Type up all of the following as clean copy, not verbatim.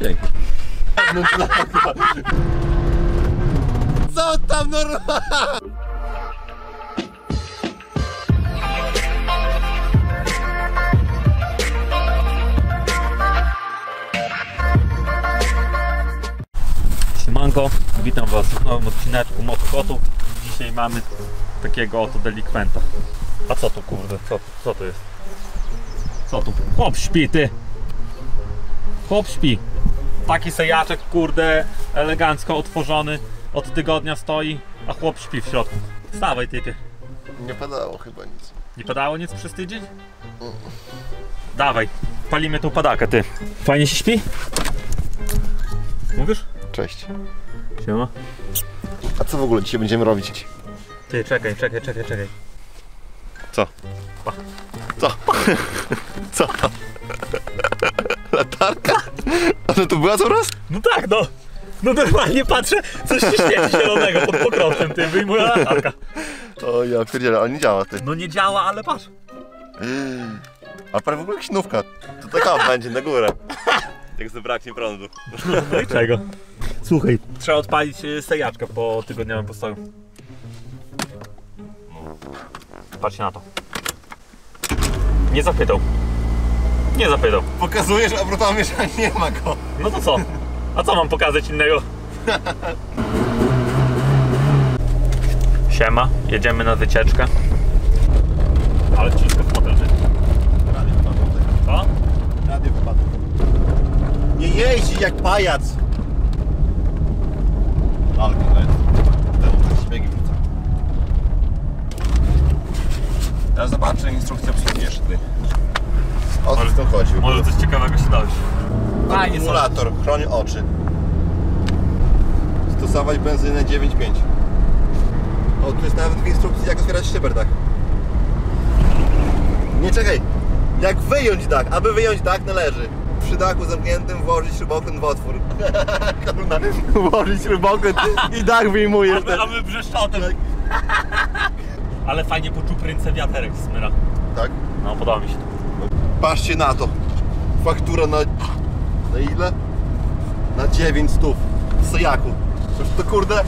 Pięknie. Co tam normalnie? Siemanko, witam was w nowym odcineczku MotoKotów. Dzisiaj mamy takiego oto delikwenta. A co tu kurde, co to jest? Co tu? Chłop śpi, ty! Chłop śpi. Taki sejaczek kurde elegancko otworzony, od tygodnia stoi, a chłop śpi w środku. Wstawaj typie. Nie padało chyba nic. Nie padało nic przez tydzień? Dawaj, palimy tą padakę ty. Fajnie się śpi? Mówisz? Cześć. Siema. A co w ogóle dzisiaj będziemy robić? Ty czekaj. Co? Pa. Co? Co? Latarka? Ona tu była coraz? No tak no! No normalnie patrzę, coś się świeci zielonego pod pokrowcem, ty wyjmuję latarka. O ja pierdzielę, ale nie działa ty. No nie działa, ale patrz. A prawie w ogóle jakaś nówka. To taka będzie na górę. Jak zabraknie prądu. No i czego? Słuchaj, trzeba odpalić sejaczkę po tygodniowym postoju. Patrzcie na to. Nie zapytał. Nie zapytał. Pokazujesz, a brutami, że nie ma go. No to co? A co mam pokazać innego? Siema, jedziemy na wycieczkę. Ale ciężko w fotel, ty. Prawie wypadł. Co? Prawie wypadł. Nie jeździ jak pajac. Ale ten śmiegi wrzuca. Teraz zobaczę instrukcję przyspieszny. O co tu chodzi? Może coś ciekawego się dać. Akumulator, chroni oczy. Stosować benzynę 9.5. O, tu jest nawet w instrukcji jak otwierać szyber dach. Nie czekaj, jak wyjąć dach, aby wyjąć dach należy przy dachu zamkniętym włożyć śrubokręt w otwór. Włożyć śrubokręt i dach wyjmujesz. A my brzeszczotem. Tak. Ale fajnie poczuł prynce wiaterek z smyra. Tak? No podoba mi się to. Patrzcie na to. Faktura na ile? Na 900 w sejaku. To kurde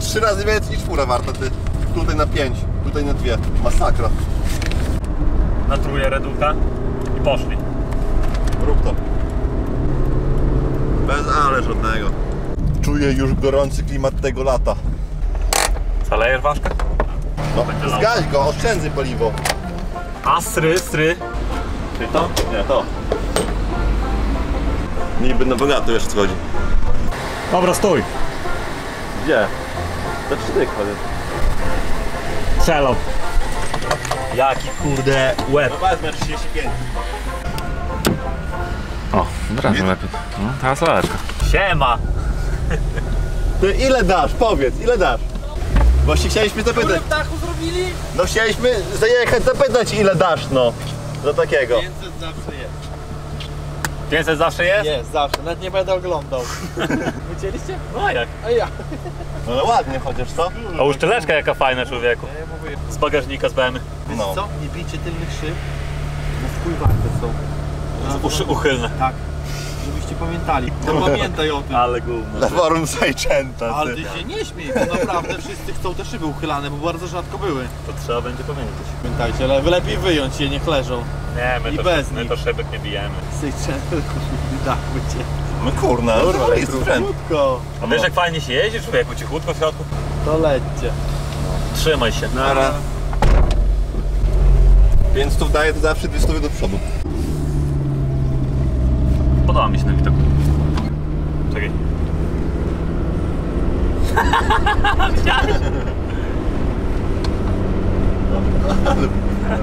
3 razy więcej niż fura warta ty. Tutaj na 5, tutaj na 2. Masakra. Na trójkę redukta i poszli. Rób to. Bez ale żadnego. Czuję już gorący klimat tego lata. Zalejesz ważkę? No, zgaś go, oszczędzę paliwo. A sry. Czy to? Nie, to. Niby na bogato jeszcze schodzi. Dobra, stój. Gdzie? Za 3 dychy chodzę. Celop. Jaki kurde łeb. No wezmę 35. O, od razu lepiej. No, ta saleczka. Siema. Ty ile dasz? Powiedz, ile dasz? Właśnie chcieliśmy zapytać. W którym dachu zrobili? No chcieliśmy zajechać, zapytać ile dasz, no. Do takiego. 500 zawsze jest. 500 zawsze jest? Jest, zawsze. Nawet nie będę oglądał. Widzieliście? No a jak? A ja. No ale ładnie chociaż, co? A uszczeleczka jaka fajna, człowieku. Z bagażnika zbemy. No. Co? Nie bijcie tylnych szyb, bo w chuj warte są. Uszy uchylne. Tak. Żebyście pamiętali. No pamiętaj o tym. Ale gówno. Na forum zajczęta. Ale ty się nie śmiej, bo naprawdę wszyscy chcą te szyby uchylane, bo bardzo rzadko były. To trzeba będzie pamiętać. Pamiętajcie, ale lepiej wyjąć je, niech leżą. Nie, my to szybek nie bijemy. Zajczęta, dach wycie. No kurna, to jest cichutko. A wiesz jak fajnie się jeździ, człowieku, cichutko w środku? To lećcie. Trzymaj się. Nara. 500 daje to zawsze 200 do przodu. Podoba mi się na widok. Czekaj. Widziałeś?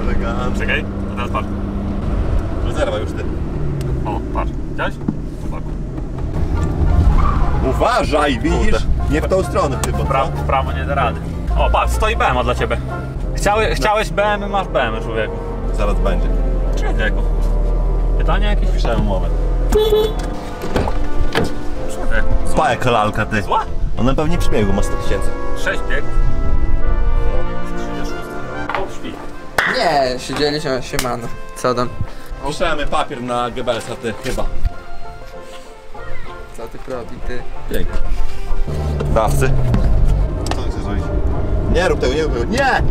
Elegancko. Czekaj, a teraz patrz. Rezerwa już ty. O, patrz. Widziałeś? Uważaj, widzisz? Nie w tą stronę ty, bo w prawo nie da rady. O, patrz, stoi BMW dla ciebie. Chciałeś BMW, masz BMW, człowieku. Zaraz będzie. Człowieku. Pytania jakieś? Piszemy umowę. Spa jaka lalka ty. Zła? Ona pewnie przy biegu ma 100 000. 6 biegów. Nie, siedzieliśmy, siemano. Co tam? Piszemy papier na Goebbelsa ty, chyba. co ty robi, ty? Pięknie. Dawcy. Co ty chcesz zrobić? Nie rób tego, nie rób tego, nie!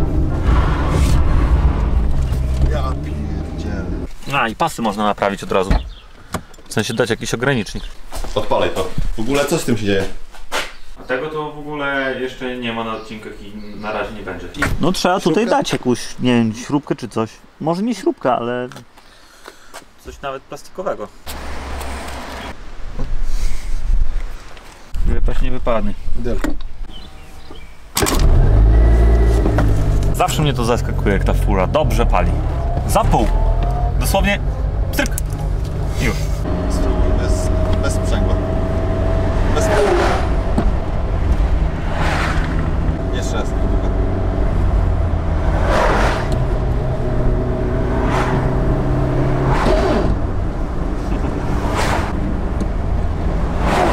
Ja pierdzielę. A i pasy można naprawić od razu. W sensie dać jakiś ogranicznik. Odpalaj to. W ogóle co z tym się dzieje? Tego to w ogóle jeszcze nie ma na odcinkach i na razie nie będzie. No trzeba śrubkę? Tutaj dać jakąś, nie wiem, śrubkę czy coś. Może nie śrubka, ale... coś nawet plastikowego. Wypaść nie wypadnie. Zawsze mnie to zaskakuje, jak ta fura dobrze pali. Za pół. Dosłownie pstryk. Już. Bez sprzęgła. Bez sprzęgła. Jeszcze raz.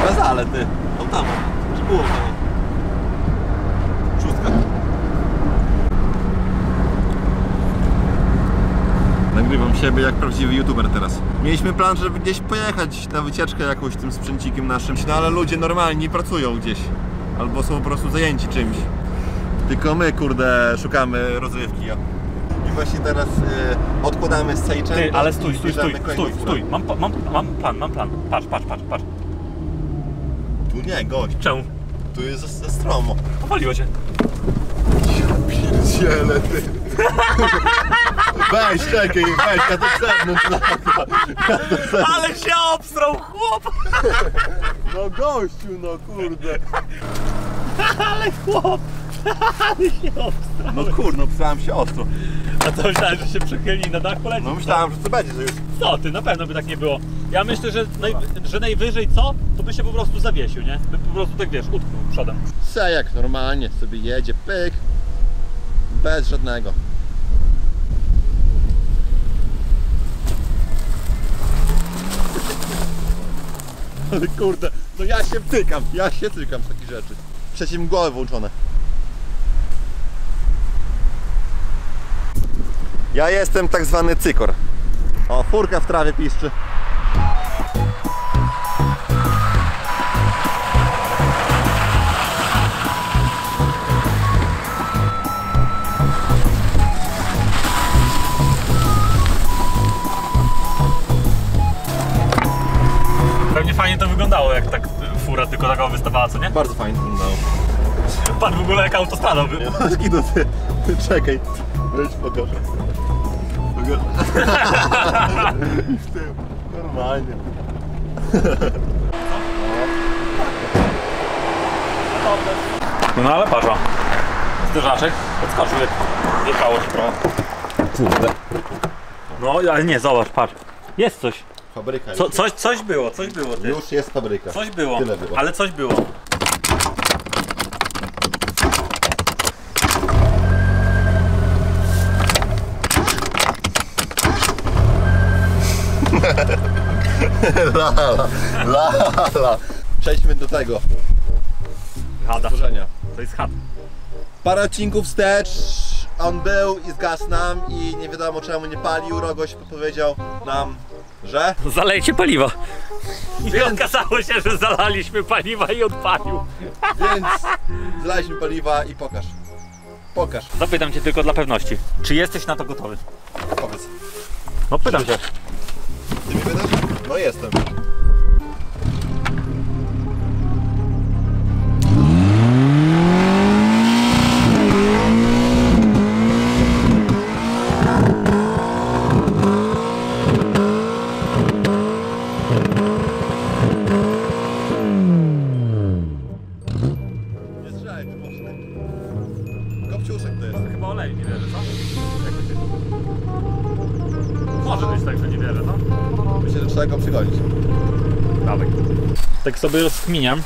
Bez ale ty. No tam. Nie było tam. Szóstka. Nagrywam siebie jak prawdziwy youtuber teraz. Mieliśmy plan, żeby gdzieś pojechać na wycieczkę jakąś tym sprzęcikiem naszym. No ale ludzie normalni pracują gdzieś. Albo są po prostu zajęci czymś. Tylko my, kurde, szukamy rozrywki. I właśnie teraz odkładamy z sejczem. Ty, ale stój. Mam plan. Patrz. Tu nie, gość. Czemu? Tu jest za stromo. Powaliło cię. Ja pierdzielę, ty. Weź, czekaj, weź, ja to zewnątrz lata. Ale się obstrął, chłop. No gościu, no kurde. Ale chłop. No kurno, pisałem się ostro. A co myślałem, że się przechylili na dachu leci? No myślałem, że to będzie, że już... Co ty, na pewno by tak nie było. Ja myślę, że, najwyżej co? To by się po prostu zawiesił, nie? By po prostu tak wiesz, utknął przodem. Se jak normalnie sobie jedzie, pyk. Bez żadnego. Ale kurde, no ja się tykam w takich rzeczy. Przecież im głowy włączone. Ja jestem tak zwany cykor. O, furka w trawie piszczy. Pewnie fajnie to wyglądało, jak tak fura tylko taka wystawała, co nie? Bardzo fajnie to wyglądało. Pan w ogóle jak autostradą był. Czekaj. Weź pogodę. I w tył. Normalnie. No ale patrz. Zderzaczek odskoczył, wjechało się trochę. Kurde. No ale nie, zobacz, patrz. Jest coś. Fabryka. Coś było. Ty. Już jest fabryka. Coś było. Tyle było. Ale coś było. La. Przejdźmy do tego. Hada. To jest had. Parę odcinków wstecz. On był i zgasł nam i nie wiadomo czemu nie palił. Rogoś powiedział nam, że... zalejcie paliwa. Więc... I okazało się, że zalaliśmy paliwa i odpalił. Więc zalaliśmy paliwa i pokaż. Pokaż. Zapytam cię tylko dla pewności. Czy jesteś na to gotowy? Powiedz. No pytam cię. Ty mnie pytasz? No jestem. Nie strzelaj, ty może. Kopciuszek to jest. To chyba olej, nie wierzę, co? Jak to się... Może być tak, że nie wierzę, co? Myślę, że trzeba go przygonić. Dawaj. Tak sobie rozkminiam,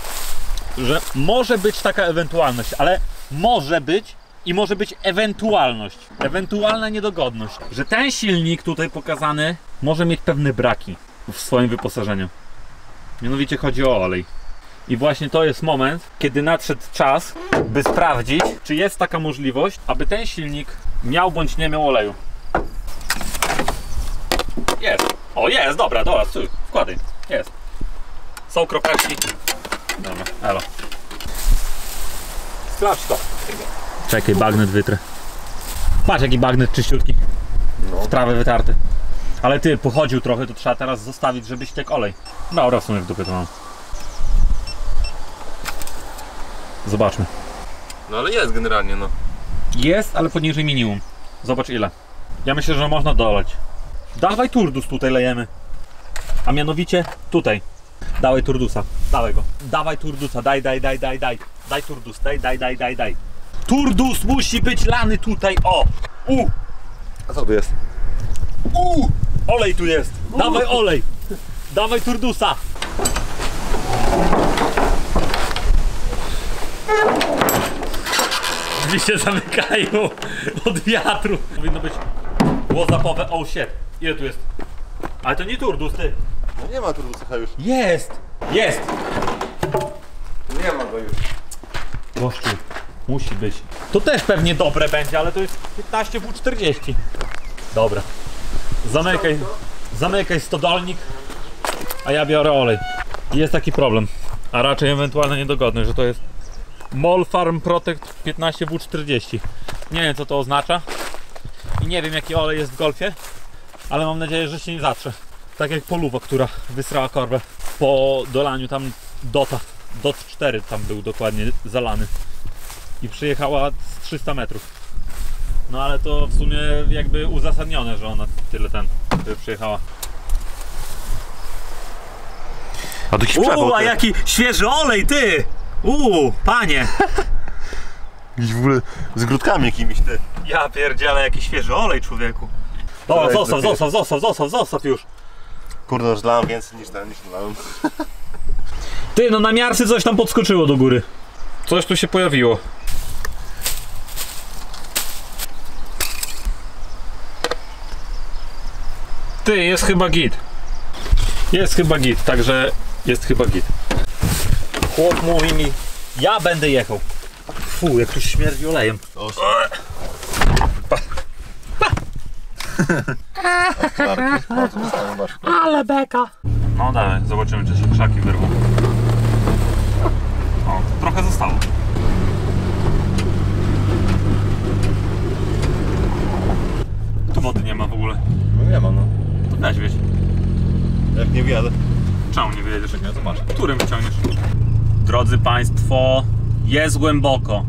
że może być taka ewentualność, ale może być i może być ewentualność. Ewentualna niedogodność. Że ten silnik tutaj pokazany może mieć pewne braki w swoim wyposażeniu. Mianowicie chodzi o olej. I właśnie to jest moment, kiedy nadszedł czas, by sprawdzić, czy jest taka możliwość, aby ten silnik miał bądź nie miał oleju. Jest. O, jest, dobra, wkładaj, jest. Są krokaci. Dobra, elo. Sprawdź to. Czekaj, bagnet wytrę. Patrz jaki bagnet czyściutki. No. W trawę wytarty. Ale ty, pochodził trochę, to trzeba teraz zostawić, żebyś tak olej. Dobra, w sumie w dupie to mam. Zobaczmy. No ale jest generalnie, no. Jest, ale poniżej minimum. Zobacz ile. Ja myślę, że można dolać. Dawaj turdus tutaj lejemy. A mianowicie tutaj. Dawaj turdusa, dawaj go. Dawaj turdusa, daj. Daj turdus, daj. Turdus musi być lany tutaj, o! U! A co tu jest? U! Olej tu jest! Dawaj olej! Dawaj turdusa! Drzwi się zamykają od wiatru. Powinno być łozapowe, oh shit. Ile tu jest? Ale to nie turdus, ty. No nie ma turdusa już. Jest! Jest! Nie ma go już. Gościu, musi być. To też pewnie dobre będzie, ale to jest 15×40. Dobra. Zamykaj stodolnik, a ja biorę olej. Jest taki problem, a raczej ewentualnie niedogodny, że to jest MOL Farm Protect 15W40. Nie wiem co to oznacza i nie wiem jaki olej jest w Golfie, ale mam nadzieję, że się nie zatrze. Tak jak Poluwa, która wysrała korbę po dolaniu tam Dota. Dot 4 tam był dokładnie zalany i przyjechała z 300 metrów. No ale to w sumie jakby uzasadnione, że ona tyle przyjechała. A tu się przebał, a jaki świeży olej, ty! Panie! Jakiś w ogóle z grudkami jakimiś, ty. Ja pierdzielę, jaki świeży olej, człowieku. Dobra, zostaw już. Kurde, już dlałem więcej niż dlałem. Ty, no na miarce coś tam podskoczyło do góry. Coś tu się pojawiło. Ty, jest chyba git. Jest chyba git, także jest chyba git. Chłop mówi mi, ja będę jechał. Fu, jak tu śmierdzi olejem. Pa. Pa. Ale beka. No dalej, zobaczymy czy się krzaki wyrwą. O, trochę zostało. Tu wody nie ma w ogóle. No nie ma, no. To weź wieź. Jak nie wjadę. Czemu nie wyjedziesz? Jak nie, to masz. Którym wciągniesz? Drodzy Państwo, jest głęboko.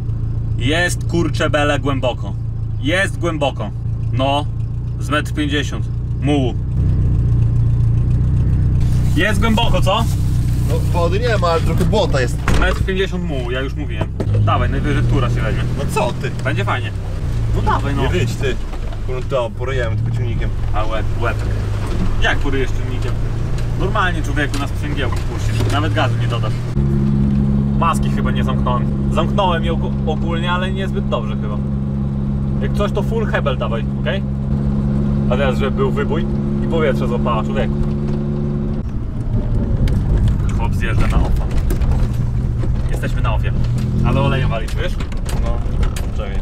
Jest kurcze bele głęboko. Jest głęboko. No, z 1,50 m. Mułu. Jest głęboko, co? No wody nie ma, ale trochę błota jest. 1,50 m mułu, ja już mówiłem. Dawaj, najwyżej tura się weźmie. No co ty? Będzie fajnie. No dawaj no. Nie wyjdź ty. No to porujemy tylko ciągnikiem. A łebek. Jak porujesz ciągnikiem? Normalnie człowieku na sprzęgiełku puścisz, nawet gazu nie dodasz. Maski chyba nie zamknąłem. Zamknąłem je ogólnie, ale niezbyt dobrze chyba. Jak coś to full hebel dawaj, okej? Okay? A teraz, żeby był wybój i powietrze złapała człowieku. Chłop zjeżdża na opa. Jesteśmy na ofie. Ale olejem wali, czujesz? No, czekaj.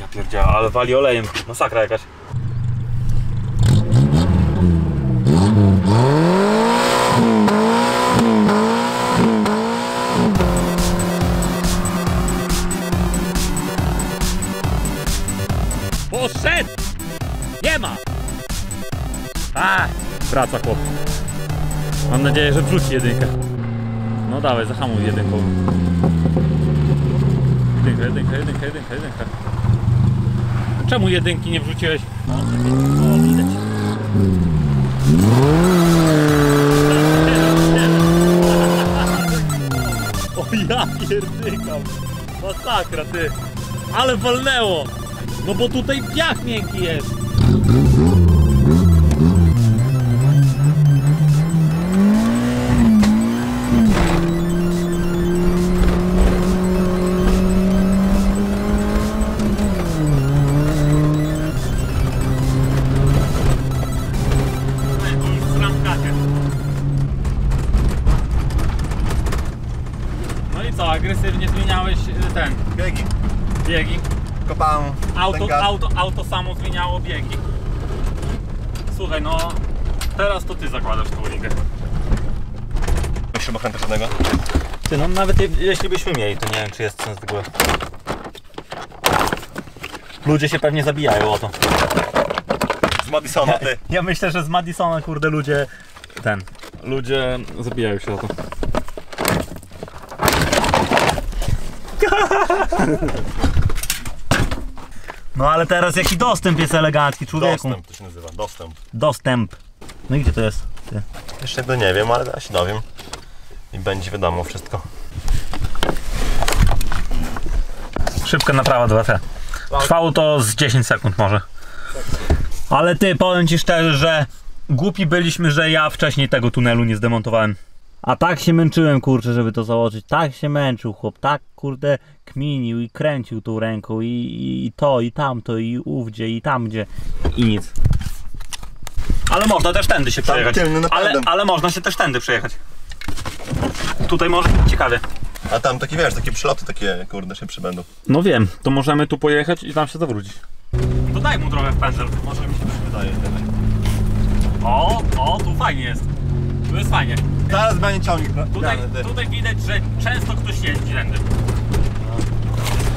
Ja pierdziała, ale wali olejem. Masakra jakaś. Poszedł! Nie ma! A, wraca chłop. Mam nadzieję, że wrzuci jedynkę. No dawaj, zahamuj jedynką. Jedynka. Czemu jedynki nie wrzuciłeś? No, widać. O ja pierdykam. Masakra ty. Ale walnęło. No bo tutaj piach miękki jest. No i co, agresywnie zmieniałeś ten? Biegi. Kopałem. Auto samo zmieniało biegi. Słuchaj, no teraz to ty zakładasz tą ligę. jeszcze bochenka żadnego. Ty, no nawet jeśli byśmy mieli, to nie wiem, czy jest sens w ogóle. Ludzie się pewnie zabijają o to. Z Madisona, ty. Ja myślę, że z Madisona, kurde, ludzie... Ludzie zabijają się o to. No ale teraz jaki dostęp jest elegancki, człowieku. Dostęp to się nazywa, dostęp. Dostęp. No i gdzie to jest? Ty. Jeszcze tego nie wiem, ale ja się dowiem. I będzie wiadomo wszystko. Szybka naprawa 2T. Trwało to z 10 sekund może. Ale ty, powiem ci szczerze, że głupi byliśmy, że ja wcześniej tego tunelu nie zdemontowałem. A tak się męczyłem, kurczę, żeby to założyć. Tak się męczył chłop, tak kurde kminił i kręcił tą ręką i to, i tamto, i ówdzie, i tam gdzie. I nic. Ale można też tędy się przejechać. Ale można się też tędy przejechać. Tutaj może być ciekawie. A tam takie, wiesz, takie przyloty takie, kurde, się przybędą. No wiem, to możemy tu pojechać i tam się zawrócić. To daj mu trochę w pędzel, może mi się też wydaje. O, tu fajnie jest. Tu jest fajnie. Zaraz będzie ciągnik. Tutaj widać, że często ktoś jeździ tędy.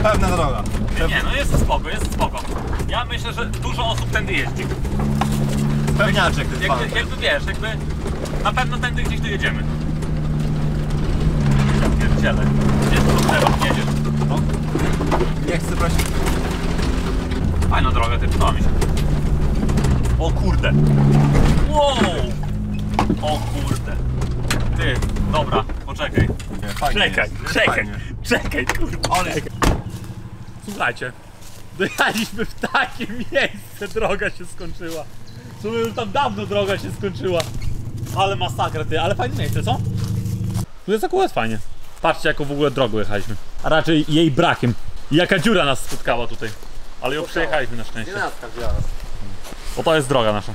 No. Pewna droga. Nie, no jest spoko, jest spoko. Ja myślę, że dużo osób tędy jeździ. Pewniaczek. Jakby wiesz, jakby na pewno tędy gdzieś dojedziemy. Pierdziele. Gdzie tu trzeba jedziesz? No. Nie chcę prosić. Fajna droga, ty, podoba mi się. O kurde. Wow. O kurde. Ty, dobra, poczekaj. Czekaj, kurwa. Ale... Słuchajcie, dojechaliśmy w takie miejsce, droga się skończyła. Co już tam dawno droga się skończyła. Ale masakra, ty, ale fajne miejsce, co? Tu jest akurat fajnie. Patrzcie, jaką w ogóle drogą jechaliśmy. A raczej jej brakiem. Jaka dziura nas spotkała tutaj. Ale ją przejechaliśmy na szczęście. O, to jest droga nasza.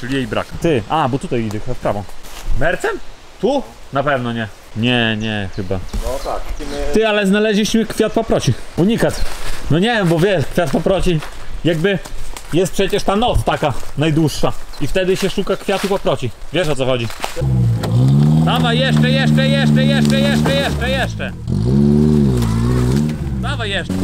Czyli jej brak. Ty, a, bo tutaj idę w prawo. Mercem? Tu? Na pewno nie. Nie, chyba. No tak. Ty, ale znaleźliśmy kwiat paproci. Unikat. No nie wiem, bo wiesz, kwiat paproci jakby jest przecież ta noc taka najdłuższa. I wtedy się szuka kwiatu paproci. Wiesz, o co chodzi. Dawaj, jeszcze. Dawaj, jeszcze.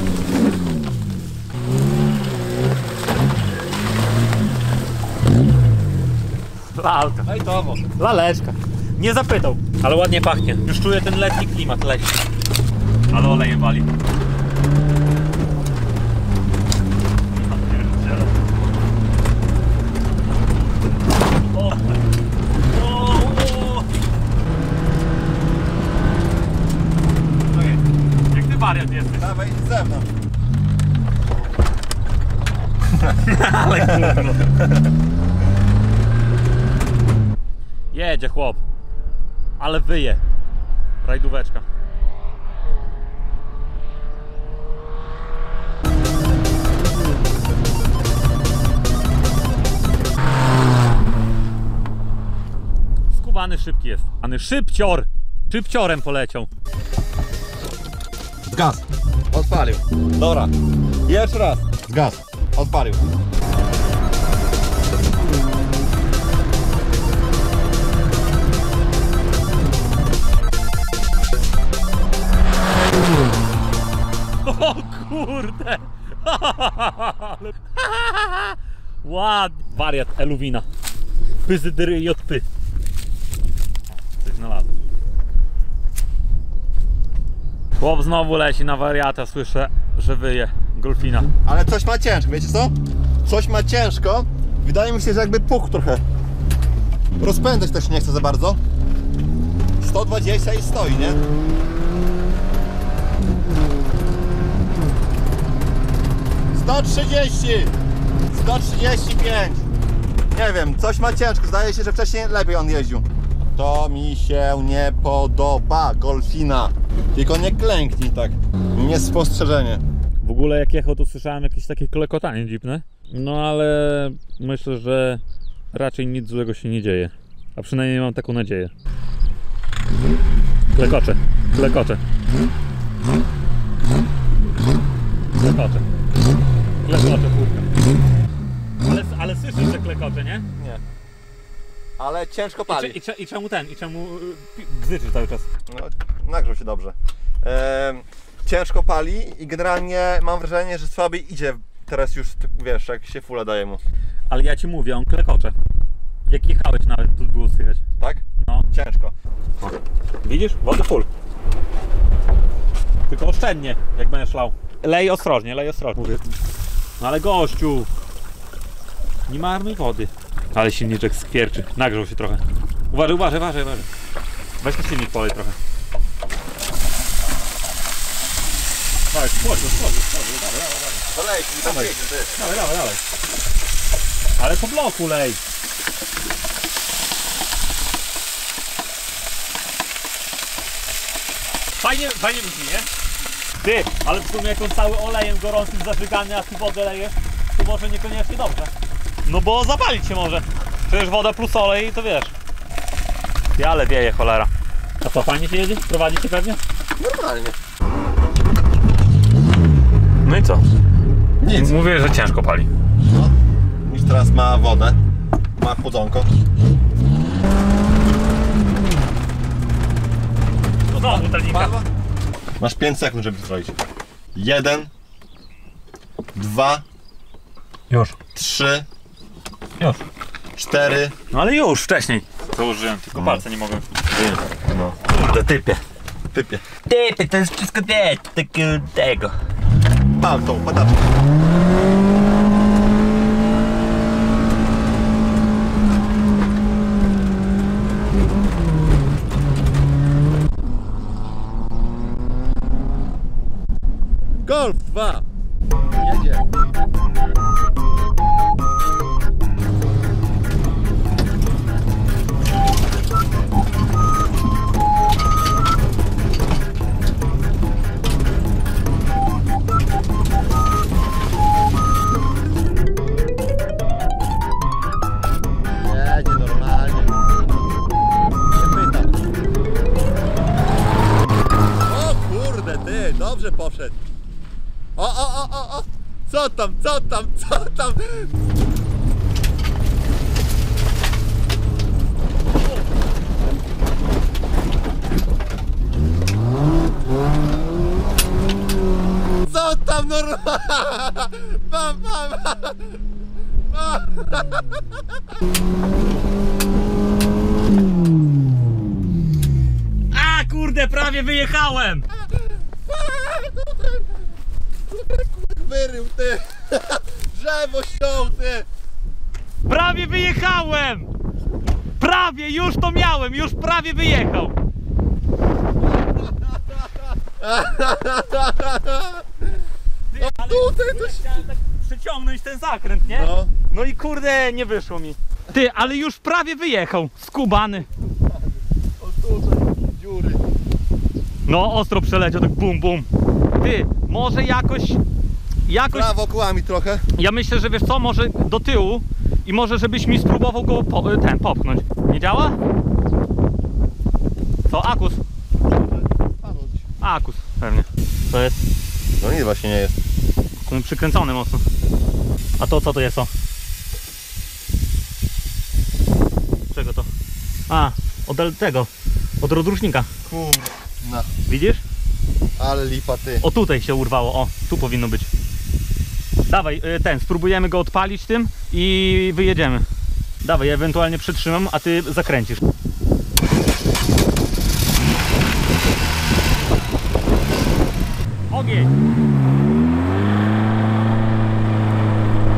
Lalka. No i to owo. Laleczka. Nie zapytał. Ale ładnie pachnie. Już czuję ten letni klimat leśny. Ale oleje wali. Jak ty wariat jesteś? Dawaj ze mną. Ale kurwa. Jedzie chłop, ale wyje, rajdóweczka. Skubany szybki jest, ale szybcior, szybciorem poleciał. Gaz, odpalił. Dobra, jeszcze raz. Gaz, odpalił. O kurde! Ładnie! Wariat eluwina. Pyzydry i odpy. Coś znalazł. Chłop znowu leci na wariata, słyszę, że wyje. Golfina. Ale coś ma ciężko, wiecie co? Coś ma ciężko. Wydaje mi się, że jakby puch trochę. Rozpędzać też nie chce za bardzo. 120 i stoi, nie? Do 30, 135. Nie wiem, coś ma ciężko. Zdaje się, że wcześniej lepiej on jeździł. To mi się nie podoba, Golfina. Tylko nie klęknij tak. Niespostrzeżenie. W ogóle jak jechał, to słyszałem jakieś takie klekotanie dziwne. No ale myślę, że raczej nic złego się nie dzieje. A przynajmniej mam taką nadzieję. Klekocze. Klekocze. Klekocze, ale słyszysz, że klekocze, nie? Nie. ale ciężko pali. I czemu bzyczy cały czas? No, nagrzał się dobrze. Ciężko pali i generalnie mam wrażenie, że słabiej idzie teraz już, wiesz, jak się fula daje mu. Ale ja ci mówię, on klekocze. Jak jechałeś nawet, tu było słychać. Tak? No. Ciężko. O. Widzisz? Wody full. Tylko oszczędnie, jak będziesz lał. Lej ostrożnie. Mówię. No ale gościu! Nie marnuj wody. Ale silniczek skwierczy. Nagrzał się trochę. Uważaj. Weź na silnik polej trochę. Chodź, Dawaj. Ale po bloku lej. Fajnie brzmi, nie? Ty, ale w sumie jak on cały olejem gorącym zażygany, a tu wodę lejesz, to może niekoniecznie dobrze. No bo zapalić się może. Przecież woda plus olej, to wiesz. Ty, ale wieje cholera. A co, fajnie się jedzie? Prowadzi się pewnie? Normalnie. No i co? Nic. Mówię, że ciężko pali. No. Już teraz ma wodę. Ma chłodzonko. No znowu butelnika. Masz 5 sekund, żeby zrobić. 1. 2. Już. 3. Już. 4. No ale już wcześniej. To użyłem, tylko palce nie mogłem. No. To typie. Typie, to jest wszystko tego. Pal tą padaczkę. Golf 2. Jedzie. Dobrze poszedł. O! Co tam? Co tam normalnie? A kurde, prawie wyjechałem! Wyrył ty! Drzewo ściął ty! Prawie wyjechałem! Prawie! Już to miałem! Już prawie wyjechał! No tutaj to chciałem tak przyciągnąć ten zakręt, nie? No. No i kurde, nie wyszło mi. Ty, ale już prawie wyjechał! Skubany! O tutaj takie dziury! No ostro przeleciał, tak bum bum. Ty, może jakoś... Prawo kołami trochę. Ja myślę, że wiesz co, może do tyłu i może żebyś mi spróbował go popchnąć. Nie działa? Co? Akus? Akus, pewnie. Co jest? No nic właśnie nie jest. Przykręcony mocno. A to co to jest? O? Czego to? A, od tego. Od rozrusznika. Kurde. No. Widzisz? Ale lipa ty. O tutaj się urwało, o, tu powinno być. Dawaj, ten, spróbujemy go odpalić tym i wyjedziemy. Dawaj, ja ewentualnie przytrzymam, a ty zakręcisz. Ogień!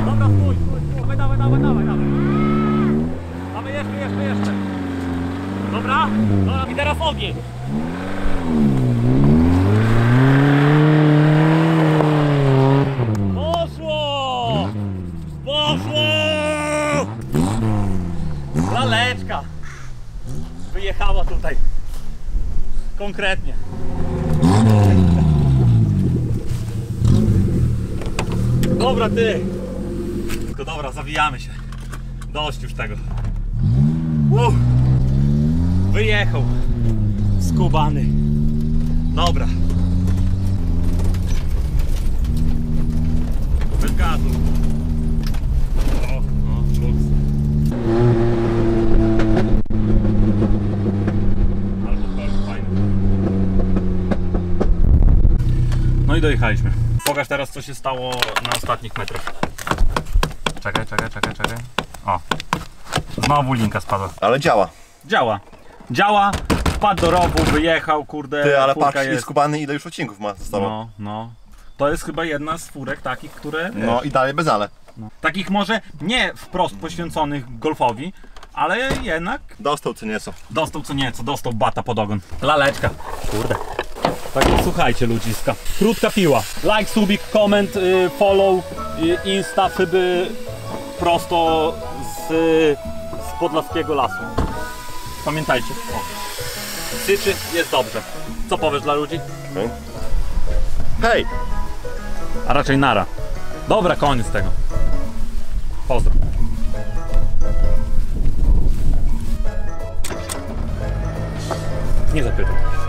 Dobra, stój, dawaj. Dawaj, jeszcze. Dobra, i teraz ogień. Poszło! Laleczka! Wyjechała tutaj. Konkretnie. Dobra ty! Tylko dobra, zawijamy się. Dość już tego. Wyjechał. Skubany. Dobra. Bez gazu. O, no, luks. i dojechaliśmy. Pokaż teraz, co się stało na ostatnich metrach. Czekaj. O, znowu linka spadła. Ale działa. Działa. Wpadł do rowu, wyjechał, kurde. Ty, ale patrz, jest skubany, ile już odcinków ma z tobą. No. To jest chyba jedna z furek takich, które... No i dalej bez ale. No. Takich może nie wprost poświęconych golfowi, ale jednak... Dostał co nieco, dostał bata pod ogon. Laleczka. Kurde. Tak, słuchajcie ludziska. Krótka piła. Like, subik, comment, follow, insta, chyby prosto z podlaskiego lasu. Pamiętajcie. Syczy, jest dobrze. Co powiesz dla ludzi? Okay. Hej! A raczej nara. Dobra, koniec tego. Pozdro. Nie zapytaj.